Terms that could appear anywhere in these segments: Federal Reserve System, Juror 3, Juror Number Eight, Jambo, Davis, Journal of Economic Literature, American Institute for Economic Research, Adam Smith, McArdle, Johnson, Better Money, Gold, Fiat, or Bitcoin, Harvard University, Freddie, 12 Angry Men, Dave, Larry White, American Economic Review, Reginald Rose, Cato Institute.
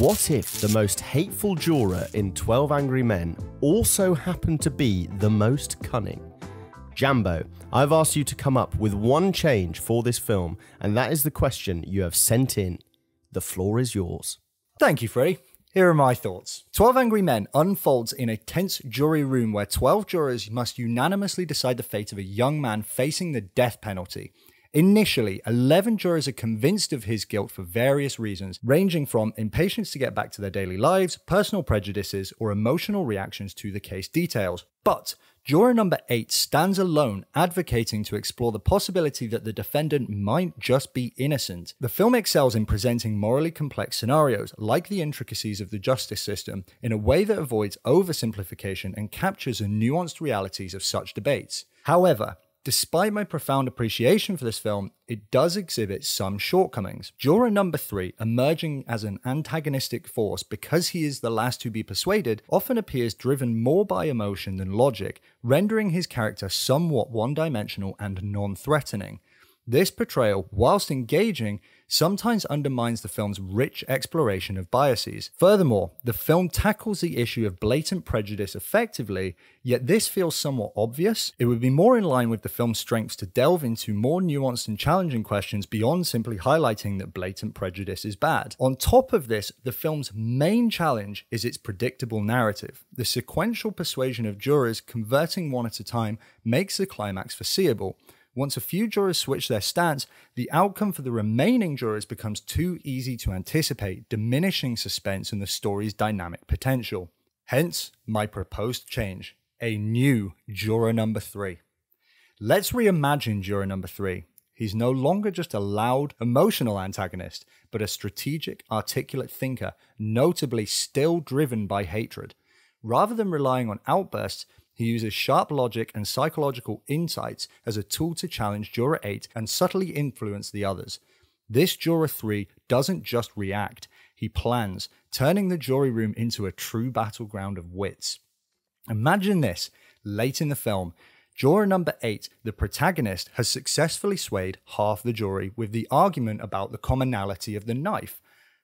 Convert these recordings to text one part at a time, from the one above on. What if the most hateful juror in 12 Angry Men also happened to be the most cunning? Jambo, I've asked you to come up with one change for this film, and that is the question you have sent in. The floor is yours. Thank you, Freddie. Here are my thoughts. 12 Angry Men unfolds in a tense jury room where 12 jurors must unanimously decide the fate of a young man facing the death penalty. Initially, 11 jurors are convinced of his guilt for various reasons, ranging from impatience to get back to their daily lives, personal prejudices, or emotional reactions to the case details. But juror number 8 stands alone, advocating to explore the possibility that the defendant might just be innocent. The film excels in presenting morally complex scenarios, like the intricacies of the justice system, in a way that avoids oversimplification and captures the nuanced realities of such debates. However, despite my profound appreciation for this film, it does exhibit some shortcomings. Juror number 3, emerging as an antagonistic force because he is the last to be persuaded, often appears driven more by emotion than logic, rendering his character somewhat one-dimensional and non-threatening. This portrayal, whilst engaging, sometimes undermines the film's rich exploration of biases. Furthermore, the film tackles the issue of blatant prejudice effectively, yet this feels somewhat obvious. It would be more in line with the film's strengths to delve into more nuanced and challenging questions beyond simply highlighting that blatant prejudice is bad. On top of this, the film's main challenge is its predictable narrative. The sequential persuasion of jurors converting one at a time makes the climax foreseeable. Once a few jurors switch their stance, the outcome for the remaining jurors becomes too easy to anticipate, diminishing suspense and the story's dynamic potential. Hence, my proposed change, a new juror number 3. Let's reimagine juror number 3. He's no longer just a loud, emotional antagonist, but a strategic, articulate thinker, notably still driven by hatred. Rather than relying on outbursts, he uses sharp logic and psychological insights as a tool to challenge Juror 8 and subtly influence the others. This Juror 3 doesn't just react, he plans, turning the jury room into a true battleground of wits. Imagine this, late in the film, Juror number 8, the protagonist, has successfully swayed half the jury with the argument about the commonality of the knife.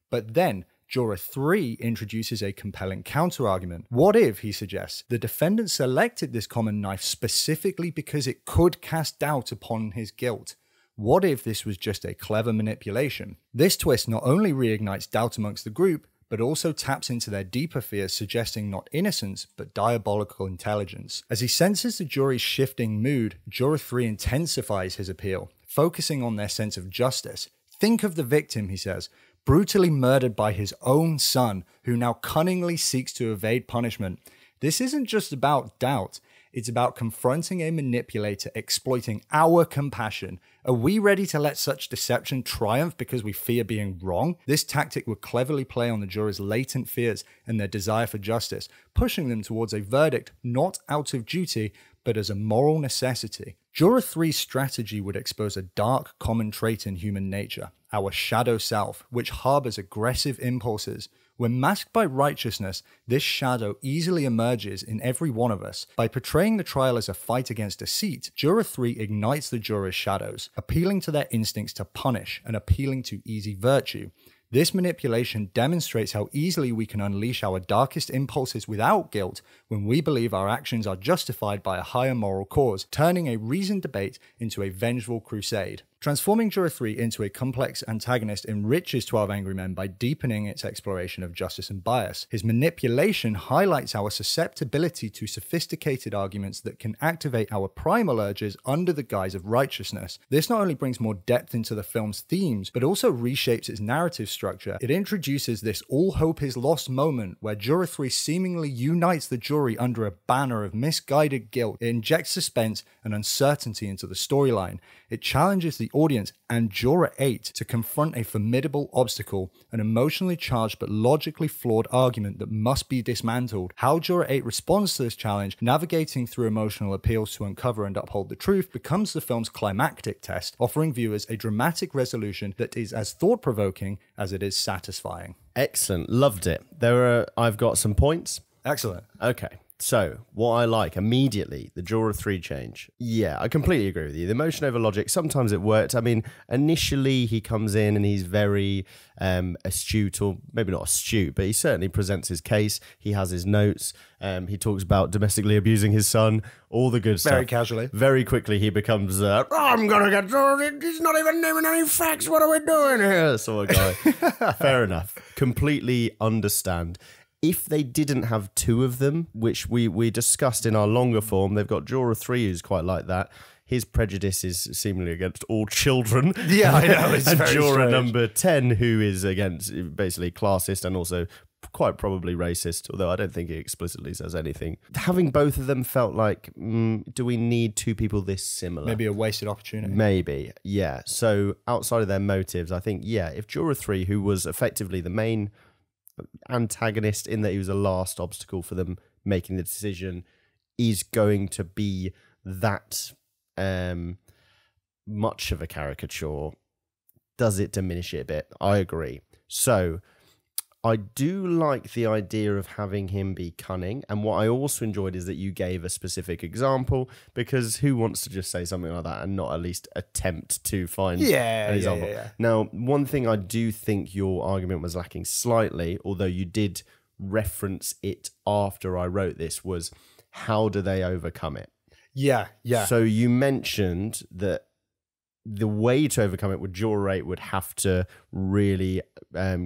But then, Juror 3 introduces a compelling counterargument. What if, he suggests, the defendant selected this common knife specifically because it could cast doubt upon his guilt? What if this was just a clever manipulation? This twist not only reignites doubt amongst the group, but also taps into their deeper fears, suggesting not innocence, but diabolical intelligence. As he senses the jury's shifting mood, Juror 3 intensifies his appeal, focusing on their sense of justice. Think of the victim, he says, brutally murdered by his own son, who now cunningly seeks to evade punishment. This isn't just about doubt, it's about confronting a manipulator exploiting our compassion. Are we ready to let such deception triumph because we fear being wrong? This tactic would cleverly play on the jurors' latent fears and their desire for justice, pushing them towards a verdict not out of duty, but as a moral necessity. Juror 3's strategy would expose a dark, common trait in human nature, our shadow self, which harbors aggressive impulses. When masked by righteousness, this shadow easily emerges in every one of us. By portraying the trial as a fight against deceit, Juror 3 ignites the jurors' shadows, appealing to their instincts to punish and appealing to easy virtue. This manipulation demonstrates how easily we can unleash our darkest impulses without guilt when we believe our actions are justified by a higher moral cause, turning a reasoned debate into a vengeful crusade. Transforming Juror 3 into a complex antagonist enriches 12 Angry Men by deepening its exploration of justice and bias. His manipulation highlights our susceptibility to sophisticated arguments that can activate our primal urges under the guise of righteousness. This not only brings more depth into the film's themes, but also reshapes its narrative structure. It introduces this all hope is lost moment where Juror 3 seemingly unites the jury under a banner of misguided guilt. It injects suspense and uncertainty into the storyline. It challenges the audience and Juror 8 to confront a formidable obstacle, an emotionally charged but logically flawed argument that must be dismantled. How Juror 8 responds to this challenge, navigating through emotional appeals to uncover and uphold the truth, becomes the film's climactic test, offering viewers a dramatic resolution that is as thought-provoking as it is satisfying. Excellent. Loved it. I've got some points. Excellent. Okay. So, what I like immediately, the jaw of three change. Yeah, I completely agree with you. The emotion over logic, sometimes it worked. I mean, initially he comes in and he's very astute, or maybe not astute, but he certainly presents his case. He has his notes. He talks about domestically abusing his son, all the good stuff. Very casually. Very quickly he becomes, I'm going to get, he's not even naming any facts. What are we doing here? Sort of guy. Fair enough. Completely understand. If they didn't have two of them, which we discussed in our longer form, they've got Jorah 3 who's quite like that. His prejudice is seemingly against all children. Yeah, I know. It's and very Jorah strange. Number 10, who is against basically classist and also quite probably racist, although I don't think he explicitly says anything. Having both of them felt like, do we need two people this similar? Maybe a wasted opportunity. Maybe, yeah. So outside of their motives, I think, yeah, if Jorah 3, who was effectively the main antagonist in that he was a last obstacle for them making the decision, is going to be that much of a caricature, does it diminish it a bit? I agree. So I do like the idea of having him be cunning, and what I also enjoyed is that you gave a specific example, because who wants to just say something like that and not at least attempt to find an example? Yeah. Now, one thing I do think your argument was lacking slightly, although you did reference it after I wrote this, was how do they overcome it? Yeah. So you mentioned that the way to overcome it would Jorah would have to really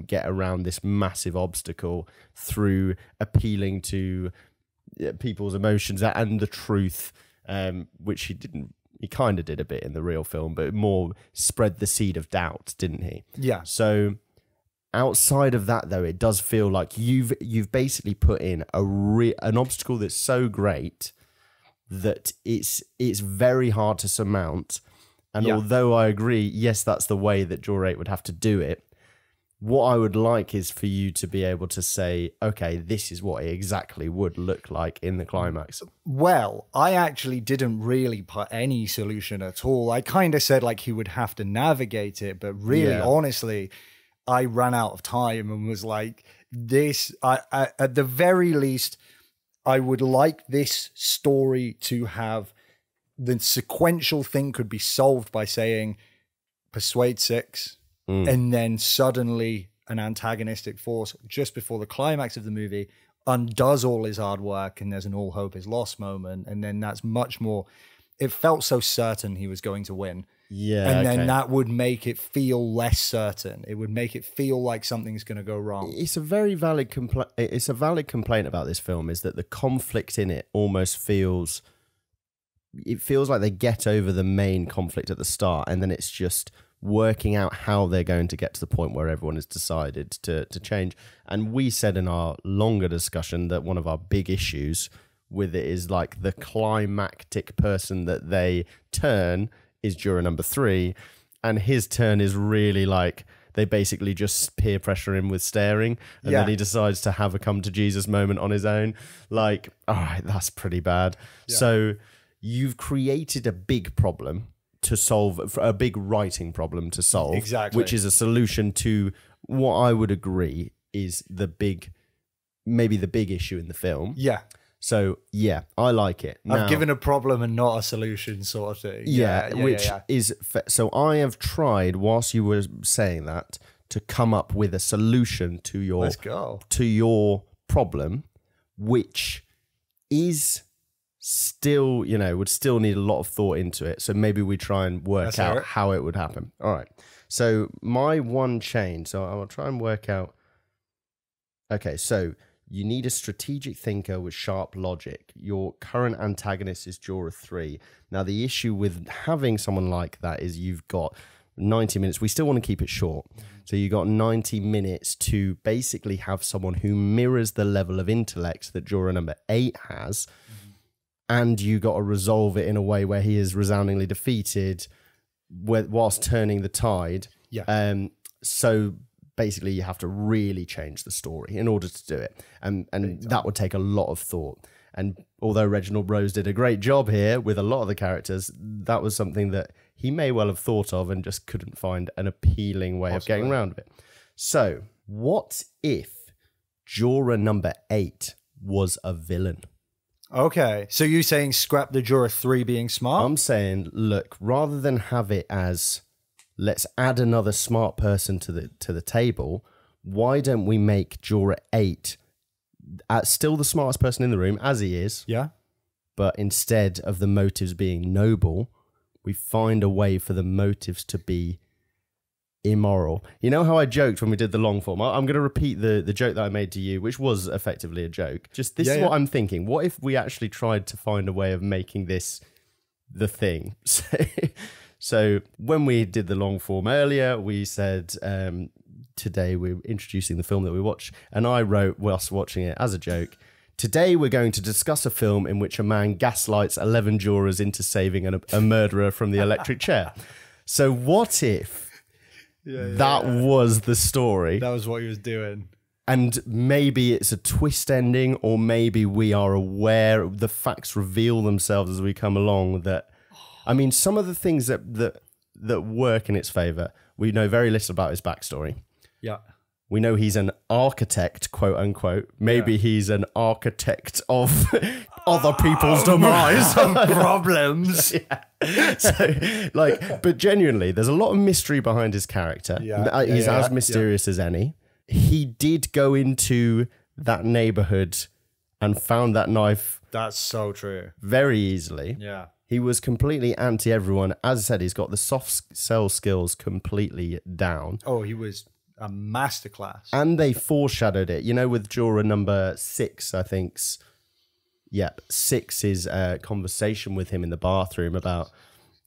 get around this massive obstacle through appealing to people's emotions and the truth, which he didn't. He kind of did a bit in the real film, but more spread the seed of doubt, didn't he? Yeah. So outside of that, though, it does feel like you've basically put in an obstacle that's so great that it's very hard to surmount. And although I agree, yes, that's the way that Jorah would have to do it, what I would like is for you to be able to say, okay, this is what it exactly would look like in the climax. Well, I actually didn't really put any solution at all. I kind of said like he would have to navigate it, but really, honestly, I ran out of time and was like, this, I at the very least, I would like this story to have... the sequential thing could be solved by saying persuade 6 and then suddenly an antagonistic force just before the climax of the movie undoes all his hard work and there's an all hope is lost moment. And then that's much more, it felt so certain he was going to win. Yeah. And then that would make it feel less certain. It would make it feel like something's going to go wrong. It's a very valid complaint. It's a valid complaint about this film is that the conflict in it almost feels... it feels like they get over the main conflict at the start and then it's just working out how they're going to get to the point where everyone has decided to change. And we said in our longer discussion that one of our big issues with it is like the climactic person that they turn is Jorah number 3, and his turn is really like... they basically just peer pressure him with staring, and then he decides to have a come to Jesus moment on his own. Like, all right, that's pretty bad. Yeah. So... you've created a big problem to solve, a big writing problem to solve, exactly, which is a solution to what I would agree is the big, maybe the big issue in the film. Yeah. So, yeah, I like it. Now, I've given a problem and not a solution sort of thing. Which is... So I have tried, whilst you were saying that, to come up with a solution to your... let's go. ...to your problem, which is... still, you know, would still need a lot of thought into it. So maybe we try and work out how it would happen. All right. So my one change. So I'll try and work out. Okay. So you need a strategic thinker with sharp logic. Your current antagonist is Jorah 3. Now the issue with having someone like that is you've got 90 minutes. We still want to keep it short. So you got 90 minutes to basically have someone who mirrors the level of intellect that Jorah number 8 has. And you got to resolve it in a way where he is resoundingly defeated whilst turning the tide. Yeah. So basically you have to really change the story in order to do it. And that would take a lot of thought. And although Reginald Rose did a great job here with a lot of the characters, that was something that he may well have thought of and just couldn't find an appealing way of getting around it. So what if Jorah number 8 was a villain? Okay. So you're saying scrap the Juror 3 being smart? I'm saying, look, rather than have it as let's add another smart person to the table, why don't we make Juror 8 still the smartest person in the room, as he is? Yeah. But instead of the motives being noble, we find a way for the motives to be immoral. You know how I joked when we did the long form? I'm going to repeat the joke that I made to you, which was effectively a joke. Just this is what I'm thinking. What if we actually tried to find a way of making this the thing? So when we did the long form earlier, we said today we're introducing the film that we watch. And I wrote whilst watching it as a joke, today we're going to discuss a film in which a man gaslights 11 jurors into saving a murderer from the electric chair. So what if that was the story? That was what he was doing. And maybe it's a twist ending, or maybe we are aware, the facts reveal themselves as we come along. That, I mean, some of the things that work in its favour, we know very little about his backstory. Yeah. We know he's an architect, quote unquote. Maybe he's an architect of other people's demise and problems. So, like, but genuinely, there's a lot of mystery behind his character. Yeah. He's as mysterious as any. He did go into that neighborhood and found that knife. That's so true. Very easily. Yeah. He was completely anti everyone. As I said, he's got the soft sell skills completely down. Oh, he was a masterclass. And they foreshadowed it, you know, with juror number 6, I think. Yeah, 6 is a conversation with him in the bathroom about,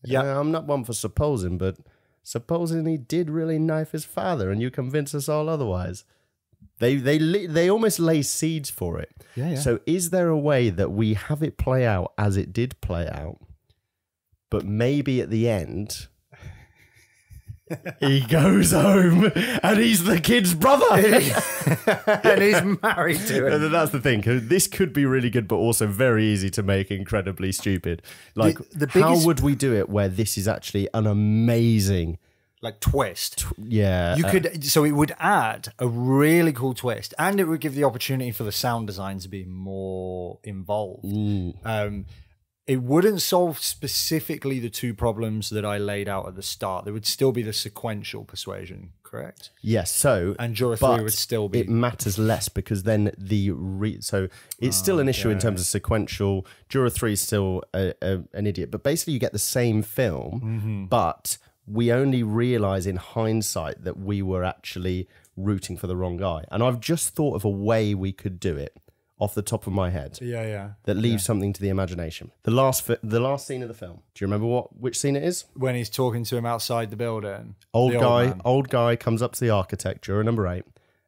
yeah, I'm not one for supposing, but supposing he did really knife his father and you convince us all otherwise. They almost lay seeds for it. Yeah, yeah. So is there a way that we have it play out as it did play out, but maybe at the end he goes home and he's the kid's brother and he's married to him? And that's the thing. This could be really good, but also very easy to make incredibly stupid. Like, how would we do it where this is actually an amazing, like, twist? You could, so it would add a really cool twist, and it would give the opportunity for the sound design to be more involved. It wouldn't solve specifically the 2 problems that I laid out at the start. There would still be the sequential persuasion, correct? Yes. So, and Juror 3 would still be. It matters less because then it's still an issue in terms of sequential. Juror 3 is still an idiot, but basically you get the same film, but we only realize in hindsight that we were actually rooting for the wrong guy. And I've just thought of a way we could do it off the top of my head. Yeah, yeah. That leaves something to the imagination. The last scene of the film. Do you remember which scene it is? When he's talking to him outside the building. Old guy comes up to the architect, Juror number 8,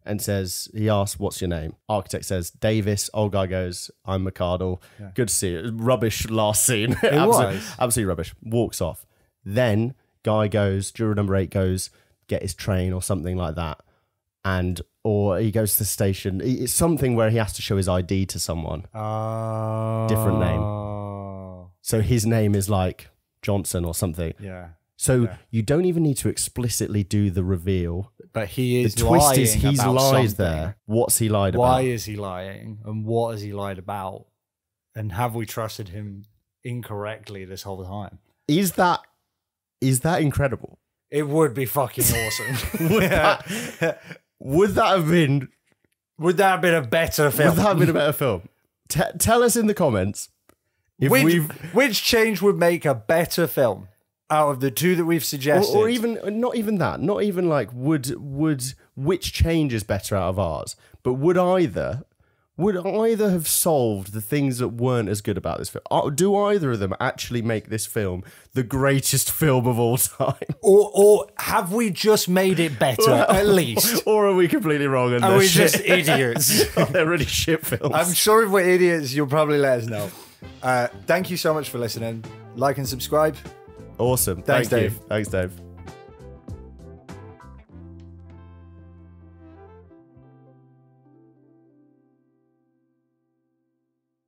and says, he asks, what's your name? Architect says, Davis. Old guy goes, I'm McArdle. Yeah. Good to see you. Rubbish last scene. Absolutely rubbish. Walks off. Then guy goes, Juror number 8 goes, get his train or something like that. Or he goes to the station. It's something where he has to show his ID to someone. Different name. So his name is like Johnson or something. Yeah. So you don't even need to explicitly do the reveal. But he is lying. The twist is he's lied there. What's he lied about? Why is he lying? And what has he lied about? And have we trusted him incorrectly this whole time? Is that incredible? It would be fucking awesome. Would that have been a better film? Would that have been a better film? Tell us in the comments if which change would make a better film out of the 2 that we've suggested, or even not even that, not even like which change is better out of ours, but would either have solved the things that weren't as good about this film? Do either of them actually make this film the greatest film of all time? Or have we just made it better, at least? Or are we completely wrong and are we just idiots? Oh, they're really shit films. I'm sure if we're idiots, you'll probably let us know. Thank you so much for listening. Like and subscribe. Awesome. Thanks, Dave. Thanks, Dave.